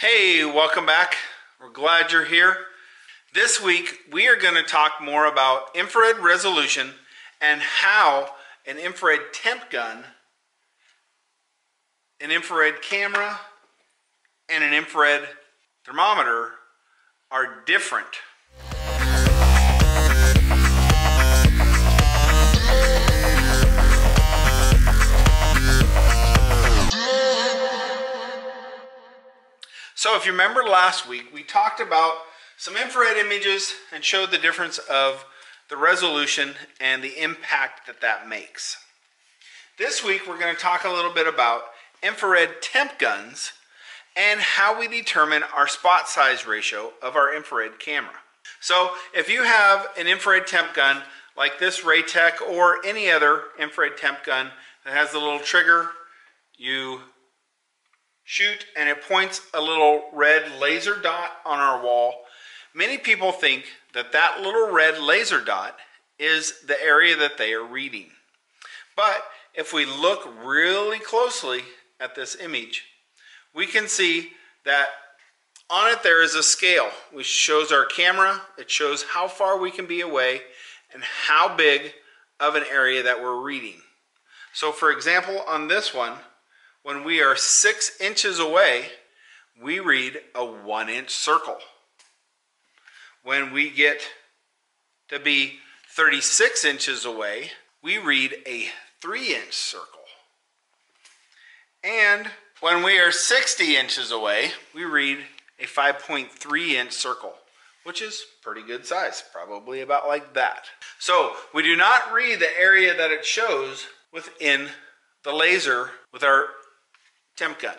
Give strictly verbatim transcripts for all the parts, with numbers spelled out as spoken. Hey, welcome back. We're glad you're here. This week we are going to talk more about infrared resolution and how an infrared temp gun, an infrared camera, and an infrared thermometer are different. So if you remember last week, we talked about some infrared images and showed the difference of the resolution and the impact that that makes. This week, we're going to talk a little bit about infrared temp guns and how we determine our spot size ratio of our infrared camera. So if you have an infrared temp gun like this Raytek or any other infrared temp gun that has the little trigger, you shoot and it points a little red laser dot on our wall. Many people think that that little red laser dot is the area that they are reading. But if we look really closely at this image, we can see that on it there is a scale which shows our camera, it shows how far we can be away and how big of an area that we're reading. So for example, on this one, when we are six inches away, we read a one inch circle. When we get to be thirty-six inches away, we read a three inch circle. And when we are sixty inches away, we read a five point three inch circle, which is pretty good size, probably about like that. So we do not read the area that it shows within the laser with our temp gun.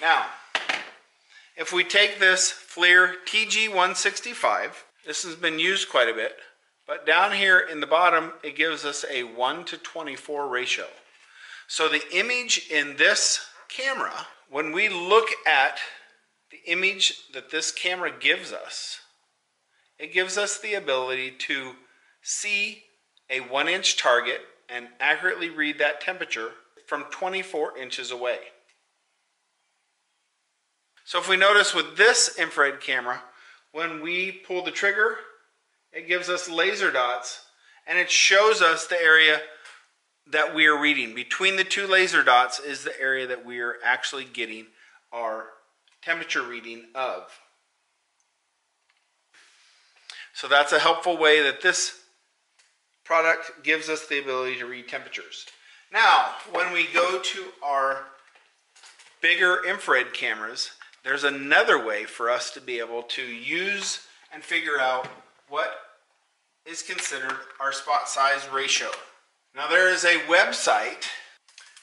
Now, if we take this FLIR T G one sixty-five, this has been used quite a bit, but down here in the bottom, it gives us a one to twenty-four ratio. So the image in this camera, when we look at the image that this camera gives us, it gives us the ability to see a one inch target and accurately read that temperature from twenty-four inches away. So if we notice with this infrared camera, when we pull the trigger, it gives us laser dots and it shows us the area that we are reading. Between the two laser dots is the area that we are actually getting our temperature reading of. So that's a helpful way that this product gives us the ability to read temperatures. Now, when we go to our bigger infrared cameras, there's another way for us to be able to use and figure out what is considered our spot size ratio. Now, there is a website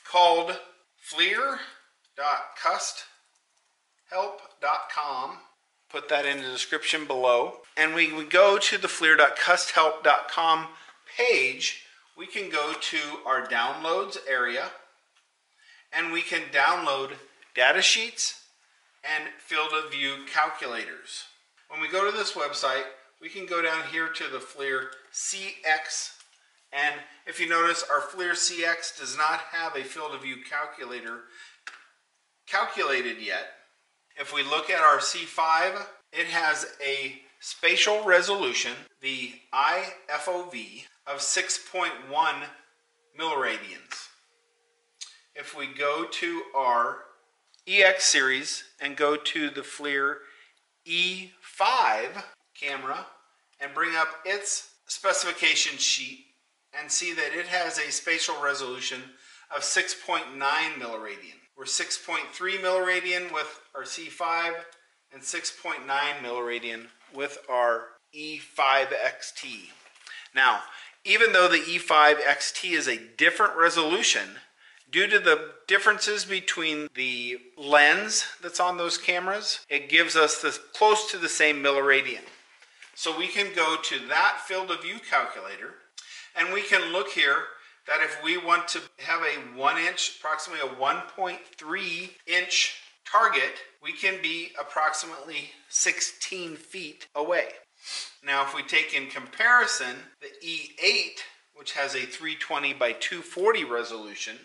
called F L I R dot cust help dot com. Put that in the description below. And we, we go to the F L I R dot cust help dot com page, we can go to our downloads area and we can download data sheets and field of view calculators. When we go to this website, we can go down here to the FLIR C X, and if you notice, our FLIR C X does not have a field of view calculator calculated yet. If we look at our C five, it has a spatial resolution, the I F O V, of six point one milliradians. If we go to our E X series and go to the FLIR E five camera and bring up its specification sheet and see that it has a spatial resolution of six point nine milliradian. We're six point three milliradian with our C five and six point nine milliradian with our E five X T. Now, even though the E five X T is a different resolution, due to the differences between the lens that's on those cameras, it gives us this close to the same milliradian. So we can go to that field of view calculator, and we can look here that if we want to have a one inch, approximately a one point three inch target, we can be approximately sixteen feet away. Now, if we take in comparison the E eight, which has a three twenty by two forty resolution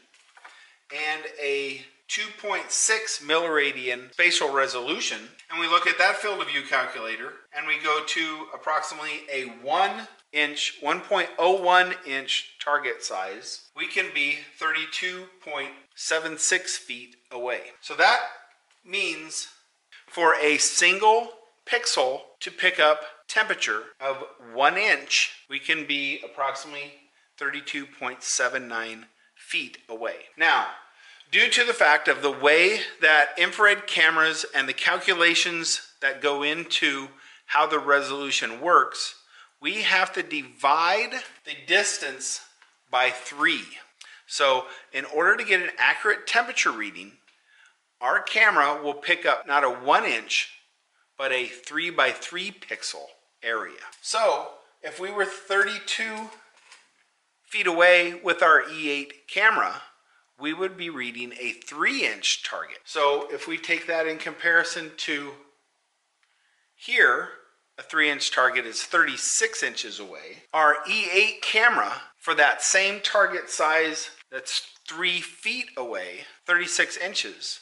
and a two point six milliradian spatial resolution, and we look at that field of view calculator, and we go to approximately a one inch, one point oh one inch target size, we can be thirty-two point seven six feet away. So that means for a single pixel to pick up temperature of one inch, we can be approximately thirty-two point seven nine feet away. Now, due to the fact of the way that infrared cameras and the calculations that go into how the resolution works, we have to divide the distance by three. So in order to get an accurate temperature reading, our camera will pick up not a one inch, but a three by three pixel area. So if we were thirty-two feet away with our E eight camera, we would be reading a three inch target. So if we take that in comparison to here, a three inch target is thirty-six inches away. Our E eight camera for that same target size that's three feet away, thirty-six inches,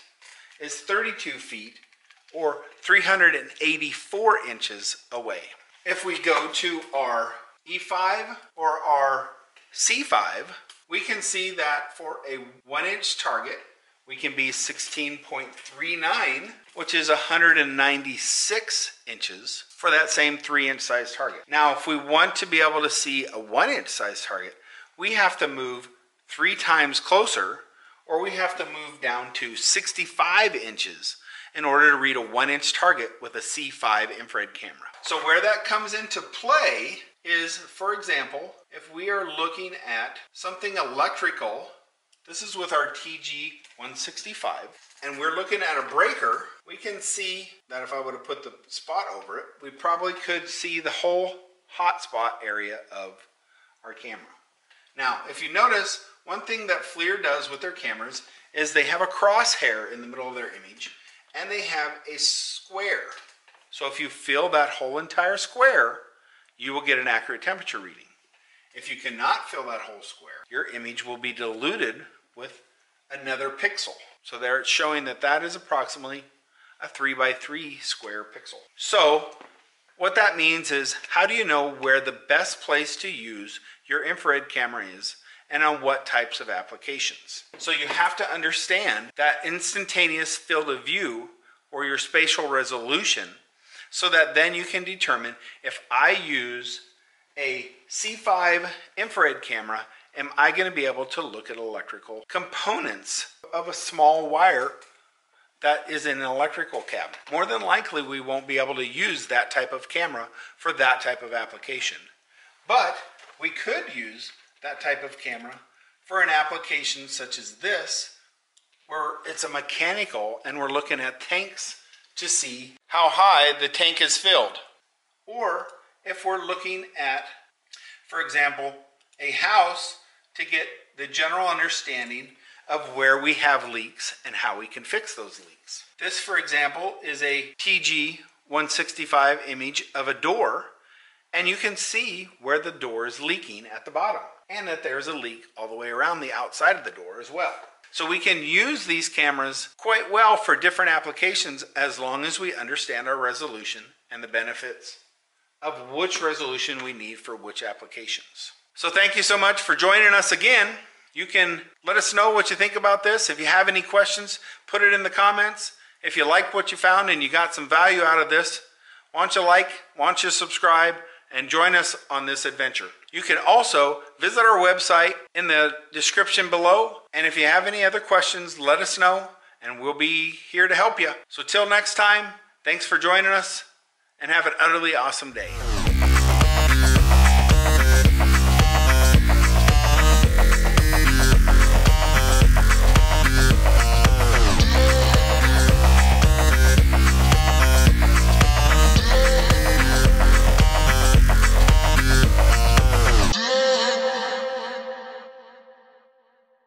is thirty-two feet or three hundred eighty-four inches away. If we go to our E five or our C five, we can see that for a one inch target, we can be sixteen point three nine, which is one hundred ninety-six inches for that same three inch size target. Now, if we want to be able to see a one inch size target, we have to move three times closer, or we have to move down to sixty-five inches in order to read a one inch target with a C five infrared camera. So where that comes into play is, for example, if we are looking at something electrical, this is with our T G one sixty-five, and we're looking at a breaker, we can see that if I would have put the spot over it, we probably could see the whole hotspot area of our camera. Now, if you notice, one thing that FLIR does with their cameras is they have a crosshair in the middle of their image, and they have a square. So if you fill that whole entire square, you will get an accurate temperature reading. If you cannot fill that whole square, your image will be diluted with another pixel. So there it's showing that that is approximately a three by three square pixel. So what that means is, how do you know where the best place to use your infrared camera is and on what types of applications? So you have to understand that instantaneous field of view or your spatial resolution, so that then you can determine, if I use a C five infrared camera, am I going to be able to look at electrical components of a small wire that is in an electrical cabinet? More than likely, we won't be able to use that type of camera for that type of application. But we could use that type of camera for an application such as this, where it's a mechanical and we're looking at tanks to see how high the tank is filled. Or if we're looking at, for example, a house, to get the general understanding of where we have leaks and how we can fix those leaks. This, for example, is a T G one sixty-five image of a door, and you can see where the door is leaking at the bottom, and that there's a leak all the way around the outside of the door as well. So we can use these cameras quite well for different applications, as long as we understand our resolution and the benefits of which resolution we need for which applications. So thank you so much for joining us again. You can let us know what you think about this. If you have any questions, put it in the comments. If you like what you found and you got some value out of this, why don't you like, why don't you subscribe, and join us on this adventure. You can also visit our website in the description below, and if you have any other questions, let us know, and we'll be here to help you. So till next time, thanks for joining us, and have an utterly awesome day.